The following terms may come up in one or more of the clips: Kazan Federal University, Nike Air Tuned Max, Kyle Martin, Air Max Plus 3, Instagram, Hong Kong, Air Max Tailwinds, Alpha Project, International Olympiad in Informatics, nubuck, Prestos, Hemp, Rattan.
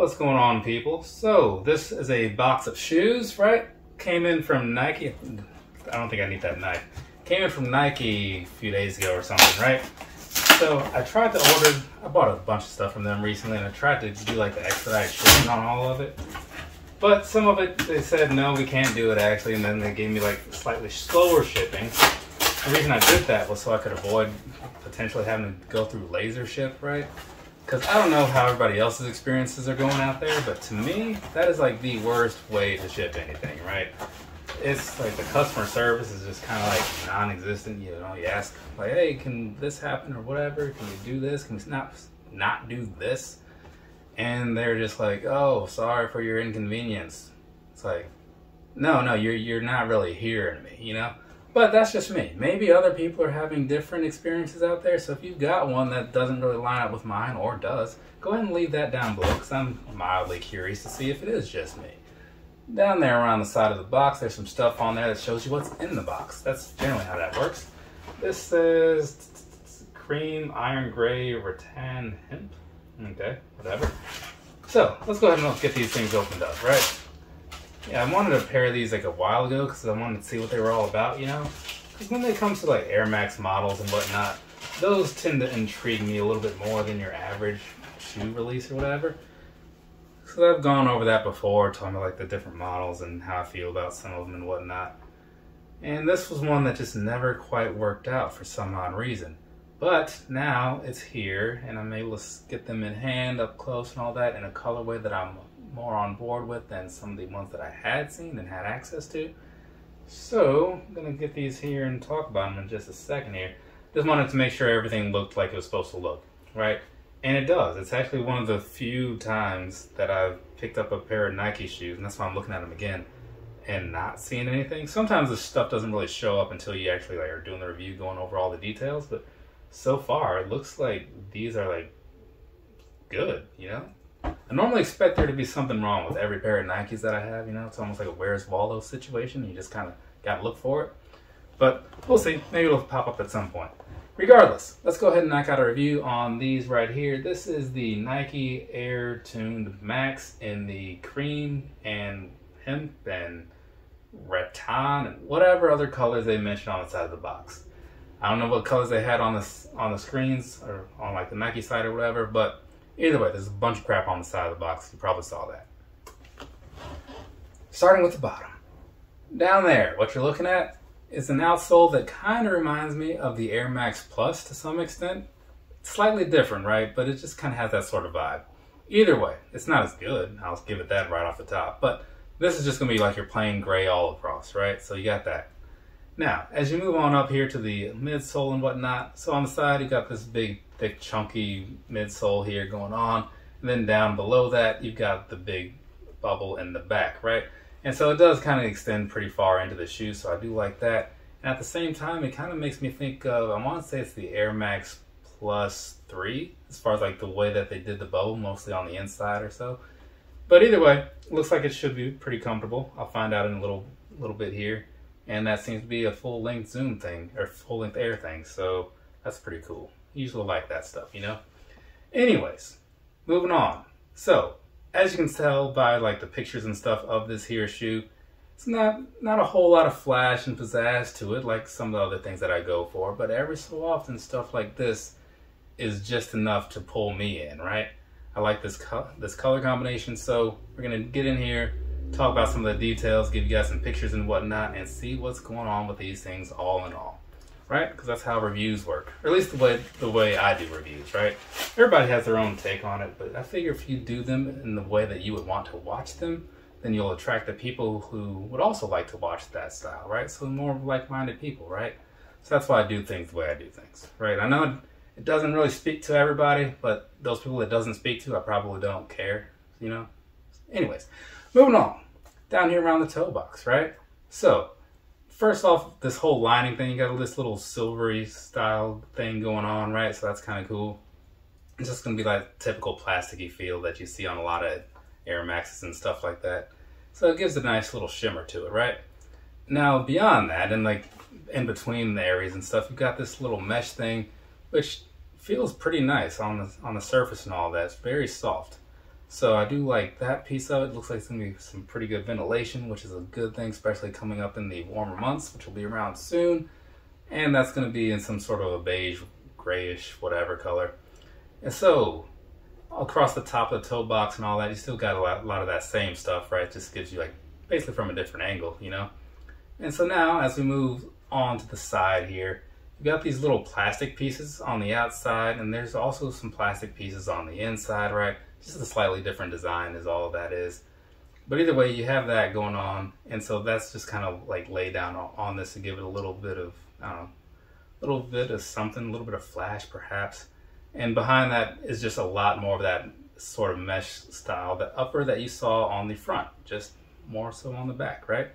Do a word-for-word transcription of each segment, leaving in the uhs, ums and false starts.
What's going on, people? So this is a box of shoes, right? Came in from Nike. I don't think I need that knife. Came in from Nike a few days ago or something, right? So I tried to order, I bought a bunch of stuff from them recently, and I tried to do like the expedite shipping on all of it. But some of it, they said, no, we can't do it actually. And then they gave me like slightly slower shipping. The reason I did that was so I could avoid potentially having to go through laser ship, right? Because I don't know how everybody else's experiences are going out there, but to me, that is like the worst way to ship anything, right? It's like the customer service is just kind of like non-existent. You know, you ask like, hey, can this happen or whatever? Can you do this? Can we not, not do this? And they're just like, oh, sorry for your inconvenience. It's like, no, no, you're, you're not really hearing me, you know? But that's just me. Maybe other people are having different experiences out there, so if you've got one that doesn't really line up with mine or does, go ahead and leave that down below, because I'm mildly curious to see if it is just me. Down there around the side of the box, there's some stuff on there that shows you what's in the box. That's generally how that works. This is cream, iron grey, rattan, hemp. Okay, whatever. So, let's go ahead and let's get these things opened up, right? Yeah, I wanted a pair of these like a while ago because I wanted to see what they were all about, you know? Because when it comes to like Air Max models and whatnot, those tend to intrigue me a little bit more than your average shoe release or whatever. So I've gone over that before, talking about like the different models and how I feel about some of them and whatnot. And this was one that just never quite worked out for some odd reason. But now it's here and I'm able to get them in hand, up close and all that, in a colorway that I'm more on board with than some of the ones that I had seen and had access to. So I'm gonna get these here and talk about them in just a second here. Just wanted to make sure everything looked like it was supposed to look, right? And it does. It's actually one of the few times that I've picked up a pair of Nike shoes, and that's why I'm looking at them again and not seeing anything. Sometimes this stuff doesn't really show up until you actually like are doing the review, going over all the details, but so far it looks like these are like good, you know? I normally expect there to be something wrong with every pair of Nikes that I have, you know? It's almost like a Where's Waldo situation. You just kind of got to look for it. But we'll see. Maybe it'll pop up at some point. Regardless, let's go ahead and knock out a review on these right here. This is the Nike Air Tuned Max in the cream and hemp and rattan and whatever other colors they mentioned on the side of the box. I don't know what colors they had on the, on the screens or on like the Nike side or whatever, but either way, there's a bunch of crap on the side of the box. You probably saw that. Starting with the bottom. Down there, what you're looking at is an outsole that kind of reminds me of the Air Max Plus to some extent. Slightly different, right? But it just kind of has that sort of vibe. Either way, it's not as good. I'll give it that right off the top. But this is just going to be like your plain gray all across, right? So you got that. Now, as you move on up here to the midsole and whatnot, so on the side, you got this big, thick, chunky midsole here going on. And then down below that, you've got the big bubble in the back, right? And so it does kind of extend pretty far into the shoe, so I do like that. And at the same time, it kind of makes me think of, I want to say it's the Air Max Plus three, as far as like the way that they did the bubble, mostly on the inside or so. But either way, looks like it should be pretty comfortable. I'll find out in a little, little bit here. And that seems to be a full-length Zoom thing, or full-length Air thing, so that's pretty cool. Usually like that stuff, you know? Anyways, moving on. So, as you can tell by like the pictures and stuff of this here shoe, it's not, not a whole lot of flash and pizzazz to it, like some of the other things that I go for, but every so often stuff like this is just enough to pull me in, right? I like this, co this color combination, so we're gonna get in here, talk about some of the details, give you guys some pictures and whatnot, and see what's going on with these things all in all, right? Because that's how reviews work, or at least the way the way I do reviews, right? Everybody has their own take on it, but I figure if you do them in the way that you would want to watch them, then you'll attract the people who would also like to watch that style, right? So more like-minded people, right? So that's why I do things the way I do things, right? I know it doesn't really speak to everybody, but those people it doesn't speak to, I probably don't care, you know? Anyways, moving on, down here around the toe box, right? So, first off, this whole lining thing, you got this little silvery style thing going on, right? So that's kind of cool. It's just gonna be like typical plasticky feel that you see on a lot of Air Maxes and stuff like that. So it gives a nice little shimmer to it, right? Now, beyond that, and like in between the areas and stuff, you've got this little mesh thing, which feels pretty nice on the, on the surface and all that. It's very soft. So I do like that piece of it. It looks like it's going to be some pretty good ventilation, which is a good thing, especially coming up in the warmer months, which will be around soon. And that's going to be in some sort of a beige, grayish, whatever color. And so across the top of the toe box and all that, you still got a lot, a lot of that same stuff, right? It just gives you like basically from a different angle, you know? And so now as we move on to the side here, you got these little plastic pieces on the outside, and there's also some plastic pieces on the inside, right? Just a slightly different design is all that is. But either way, you have that going on, and so that's just kind of like lay down on this to give it a little bit of, I don't know, a little bit of something, a little bit of flash perhaps. And behind that is just a lot more of that sort of mesh style, the upper that you saw on the front, just more so on the back, right?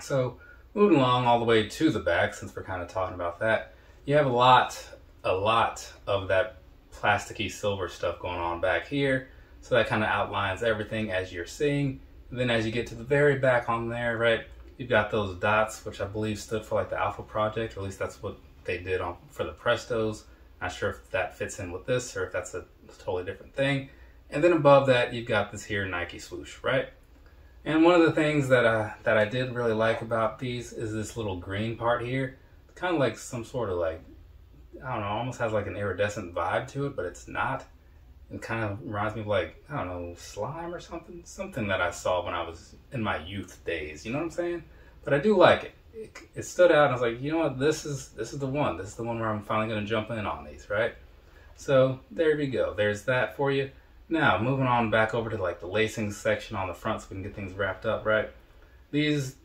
So moving along all the way to the back, since we're kind of talking about that, you have a lot, a lot of that plasticky silver stuff going on back here. So that kind of outlines everything as you're seeing. And then as you get to the very back on there, right, you've got those dots, which I believe stood for like the Alpha Project, or at least that's what they did on for the Prestos. Not sure if that fits in with this or if that's a totally different thing. And then above that, you've got this here Nike swoosh, right? And one of the things that I, that I did really like about these is this little green part here. It's kind of like some sort of like, I don't know, almost has like an iridescent vibe to it, but it's not. It kind of reminds me of like, I don't know, slime or something. Something that I saw when I was in my youth days, you know what I'm saying? But I do like it. It, it stood out and I was like, you know what, this is, this is the one. This is the one where I'm finally going to jump in on these, right? So there we go. There's that for you. Now, moving on back over to like the lacing section on the front so we can get things wrapped up, right? These,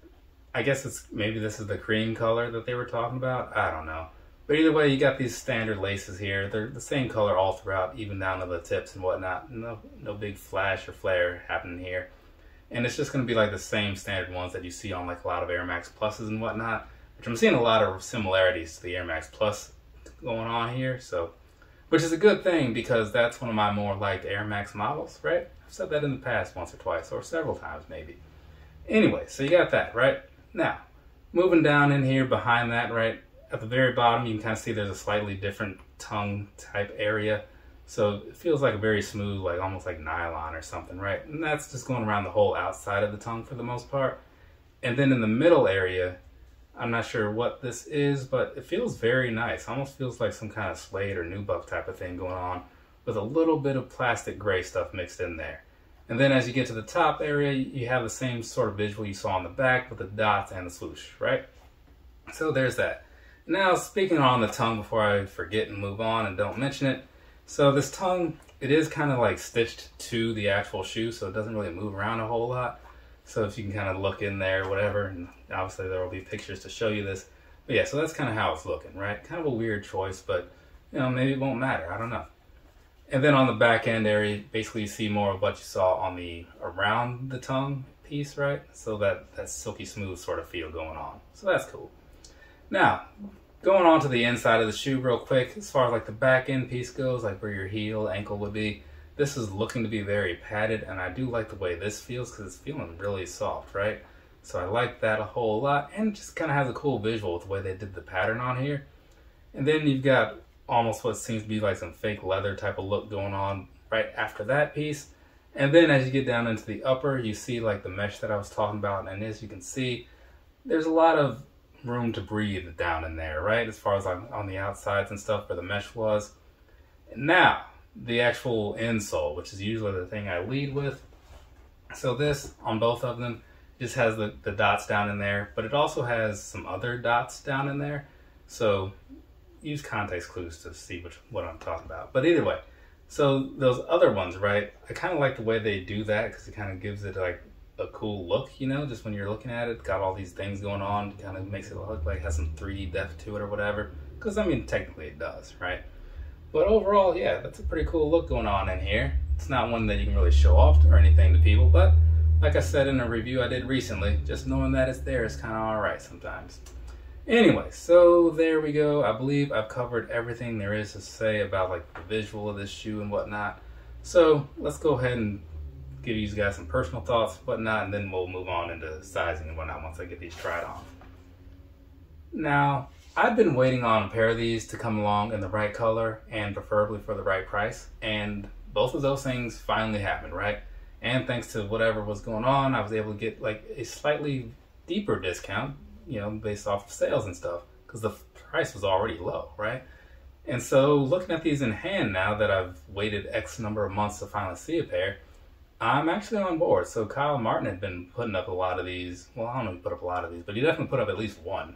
I guess it's, maybe this is the cream color that they were talking about. I don't know. But either way, you got these standard laces here. They're the same color all throughout, even down to the tips and whatnot. No, no big flash or flare happening here. And it's just going to be like the same standard ones that you see on like a lot of Air Max Pluses and whatnot, which I'm seeing a lot of similarities to the Air Max Plus going on here. So, which is a good thing because that's one of my more liked Air Max models, right? I've said that in the past once or twice or several times maybe. Anyway, so you got that, right? Now, moving down in here behind that, right? At the very bottom, you can kind of see there's a slightly different tongue type area. So it feels like a very smooth, like almost like nylon or something, right? And that's just going around the whole outside of the tongue for the most part. And then in the middle area, I'm not sure what this is, but it feels very nice. Almost feels like some kind of suede or nubuck type of thing going on with a little bit of plastic gray stuff mixed in there. And then as you get to the top area, you have the same sort of visual you saw on the back with the dots and the swoosh, right? So there's that. Now, speaking on the tongue before I forget and move on and don't mention it. So this tongue, it is kind of like stitched to the actual shoe, so it doesn't really move around a whole lot. So if you can kind of look in there, whatever, and obviously there will be pictures to show you this. But yeah, so that's kind of how it's looking, right? Kind of a weird choice, but you know, maybe it won't matter. I don't know. And then on the back end area, basically you see more of what you saw on the around the tongue piece, right? So that, that silky smooth sort of feel going on. So that's cool. Now, going on to the inside of the shoe real quick, as far as like the back end piece goes, like where your heel, ankle would be, this is looking to be very padded, and I do like the way this feels because it's feeling really soft, right? So I like that a whole lot, and it just kind of has a cool visual with the way they did the pattern on here. And then you've got almost what seems to be like some fake leather type of look going on right after that piece. And then as you get down into the upper, you see like the mesh that I was talking about, and as you can see, there's a lot of room to breathe down in there, right? As far as on, on the outsides and stuff where the mesh was. Now, the actual insole, which is usually the thing I lead with. So this, on both of them, just has the, the dots down in there, but it also has some other dots down in there. So use context clues to see which, what I'm talking about. But either way, so those other ones, right? I kind of like the way they do that because it kind of gives it like a cool look, you know, just when you're looking at it, got all these things going on, kind of makes it look like it has some three D depth to it or whatever, because I mean technically it does, right? But overall, yeah, that's a pretty cool look going on in here. It's not one that you can really show off or anything to people, but like I said in a review I did recently, just knowing that it's there is kind of all right sometimes. Anyway, so there we go. I believe I've covered everything there is to say about like the visual of this shoe and whatnot. So let's go ahead and give you guys some personal thoughts, whatnot, and then we'll move on into sizing and whatnot once I get these tried on. Now, I've been waiting on a pair of these to come along in the right color and preferably for the right price, and both of those things finally happened, right? And thanks to whatever was going on, I was able to get like a slightly deeper discount, you know, based off of sales and stuff, because the price was already low, right? And so looking at these in hand now that I've waited X number of months to finally see a pair, I'm actually on board. So Kyle Martin had been putting up a lot of these. Well, I don't know if he put up a lot of these, but he definitely put up at least one.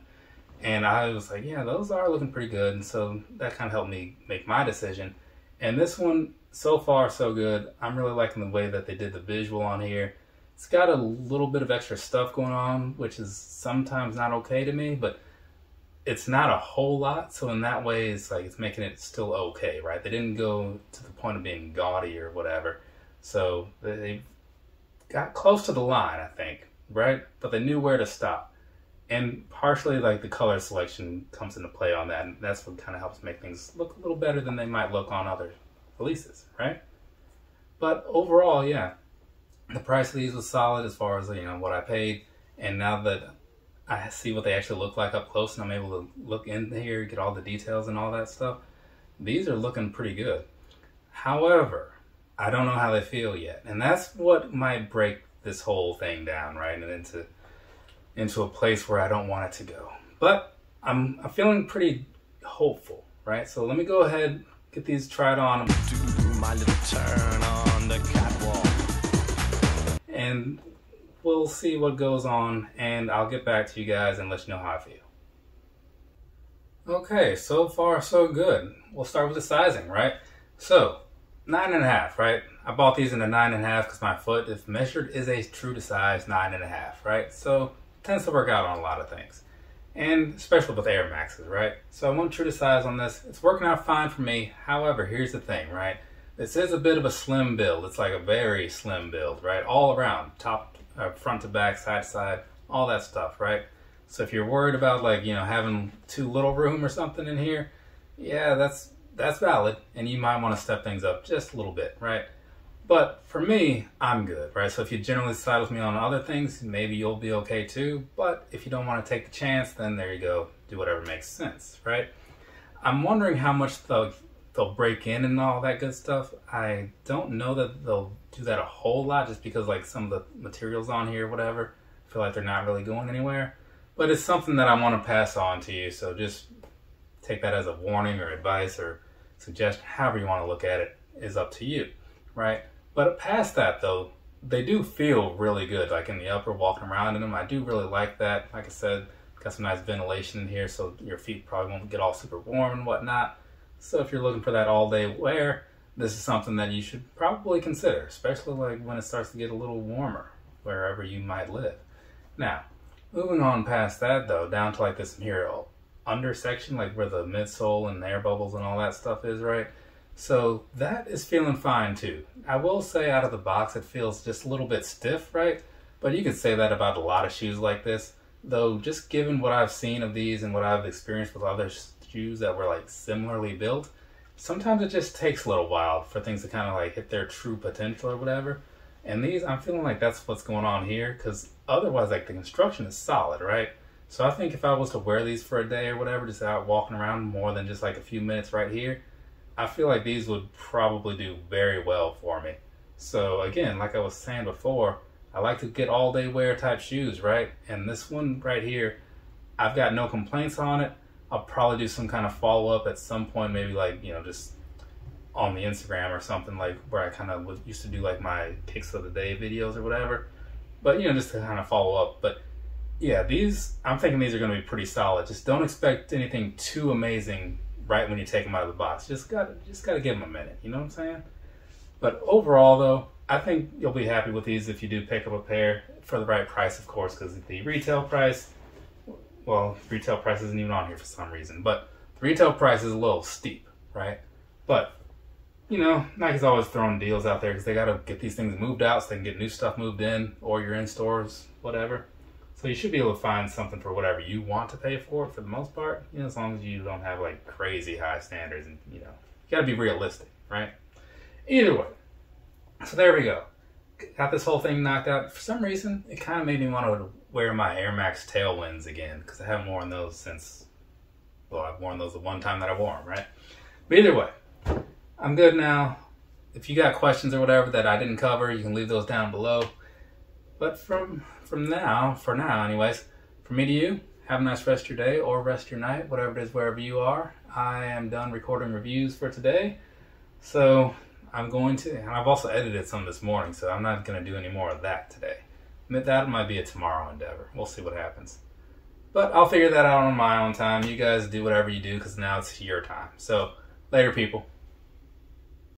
And I was like, yeah, those are looking pretty good. And so that kind of helped me make my decision. And this one, so far, so good. I'm really liking the way that they did the visual on here. It's got a little bit of extra stuff going on, which is sometimes not okay to me, but it's not a whole lot. So in that way, it's like it's making it still okay, right? They didn't go to the point of being gaudy or whatever. So they got close to the line, I think, right? But they knew where to stop. And partially, like, the color selection comes into play on that, and that's what kind of helps make things look a little better than they might look on other releases, right? But overall, yeah, the price of these was solid as far as, you know, what I paid. And now that I see what they actually look like up close and I'm able to look in here, get all the details and all that stuff, these are looking pretty good. However, I don't know how they feel yet. And that's what might break this whole thing down, right? And into... into a place where I don't want it to go. But I'm, I'm feeling pretty hopeful, right? So let me go ahead, get these tried on. Do my little turn on the catwalk. And we'll see what goes on, and I'll get back to you guys and let you know how I feel. Okay, so far so good. We'll start with the sizing, right? So nine and a half, right? I bought these in a nine and a half because my foot, if measured, is a true to size nine and a half, right? So tends to work out on a lot of things, and especially with Air Maxes, right? So I went true to size on this. It's working out fine for me. However, here's the thing, right? This is a bit of a slim build. It's like a very slim build, right? All around, top, uh, front to back, side to side, all that stuff, right? So if you're worried about, like, you know, having too little room or something in here, yeah, that's that's valid, and you might want to step things up just a little bit, right? But for me, I'm good, right? So if you generally side with me on other things, maybe you'll be okay too. But if you don't want to take the chance, then there you go. Do whatever makes sense, right? I'm wondering how much they'll, they'll break in and all that good stuff. I don't know that they'll do that a whole lot just because, like, some of the materials on here, whatever, I feel like they're not really going anywhere. But it's something that I want to pass on to you. So just take that as a warning or advice or suggestion, however you want to look at it is up to you, right? But past that, though, they do feel really good, like in the upper, walking around in them. I do really like that. Like I said, got some nice ventilation in here, so your feet probably won't get all super warm and whatnot. So if you're looking for that all-day wear, this is something that you should probably consider, especially like when it starts to get a little warmer wherever you might live. Now, moving on past that, though, down to like this here under section, like where the midsole and the air bubbles and all that stuff is, right? So that is feeling fine too. I will say out of the box, it feels just a little bit stiff, right? But you can say that about a lot of shoes like this, though just given what I've seen of these and what I've experienced with other shoes that were like similarly built, sometimes it just takes a little while for things to kind of like hit their true potential or whatever. And these, I'm feeling like that's what's going on here, because otherwise like the construction is solid, right? So I think if I was to wear these for a day or whatever, just out walking around more than just like a few minutes right here, I feel like these would probably do very well for me. So again, like I was saying before, I like to get all day wear type shoes, right? And this one right here, I've got no complaints on it. I'll probably do some kind of follow up at some point, maybe like, you know, just on the Instagram or something, like where I kind of used to do like my picks of the day videos or whatever. But, you know, just to kind of follow up. But yeah, these, I'm thinking these are gonna be pretty solid. Just don't expect anything too amazing right when you take them out of the box. Just gotta, just gotta give them a minute, you know what I'm saying? But overall though, I think you'll be happy with these if you do pick up a pair for the right price, of course, because the retail price, well, retail price isn't even on here for some reason, but the retail price is a little steep, right? But, you know, Nike's always throwing deals out there because they gotta get these things moved out so they can get new stuff moved in, or you're in stores, whatever. So you should be able to find something for whatever you want to pay for, for the most part, you know, as long as you don't have like crazy high standards, and, you know, you gotta be realistic, right? Either way, so there we go. Got this whole thing knocked out. For some reason, it kind of made me want to wear my Air Max Tailwinds again, because I haven't worn those since, well, I've worn those the one time that I wore them, right? But either way, I'm good now. if you got questions or whatever that I didn't cover, you can leave those down below. But from from now, for now anyways, from me to you, have a nice rest of your day or rest your night, whatever it is, wherever you are. I am done recording reviews for today. So I'm going to, and I've also edited some this morning, so I'm not going to do any more of that today. That might be a tomorrow endeavor. We'll see what happens. But I'll figure that out on my own time. You guys do whatever you do because now it's your time. So later, people.